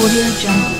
AudioJungle.